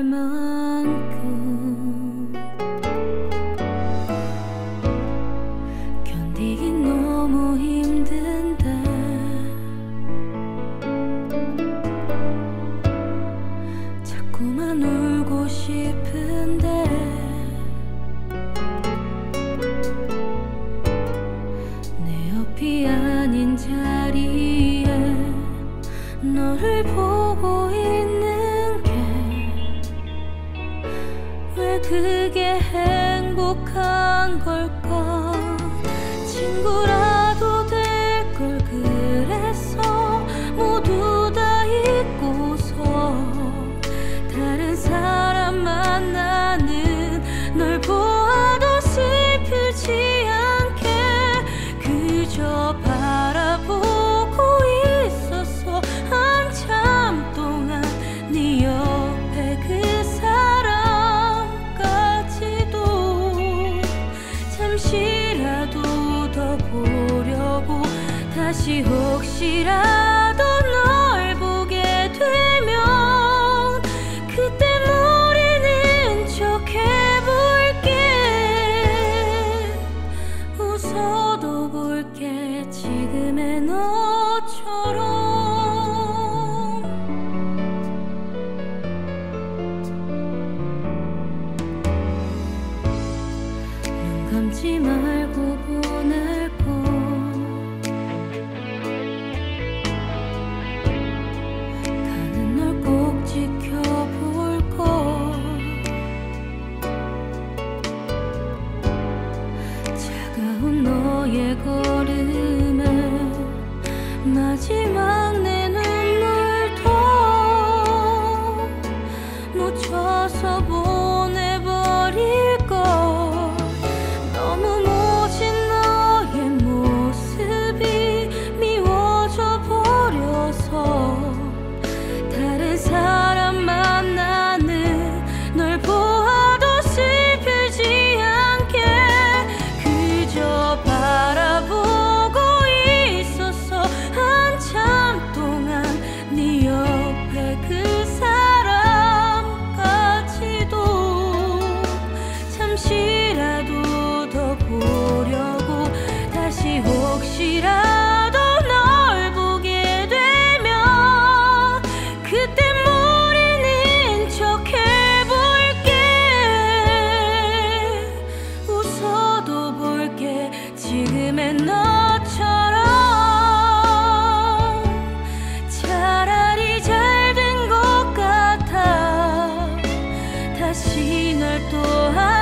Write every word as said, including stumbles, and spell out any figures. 할 만큼 견디긴 너무 힘든데 자꾸만 울고 싶은데 내 옆이 아닌 자리에 너를 보고 있는 그게 행복한 걸까? 친구라도 될 걸 그래서 모두 다 잊고서 다른 사람 만나는 널 보아도 슬프지 않게 그저 바라보고 있었어. 한참 동안 네 옆에 그 사람 혹시라도 더 보려고 다시 혹시라도 널 보게 되면 그때 모르는 척 해볼게. 웃어도 볼게 지금의 너처럼. 감지 말고 보낼 곳 가는 널 꼭 지켜볼 곳 차가운 너의 걸음에 마지막 내 눈물도 묻혀서 보내버릴 것. 혹시라도 널 보게 되면 그때 모르는 척 해볼게. 웃어도 볼게 지금의 너처럼. 차라리 잘 된 것 같아 다시 널 또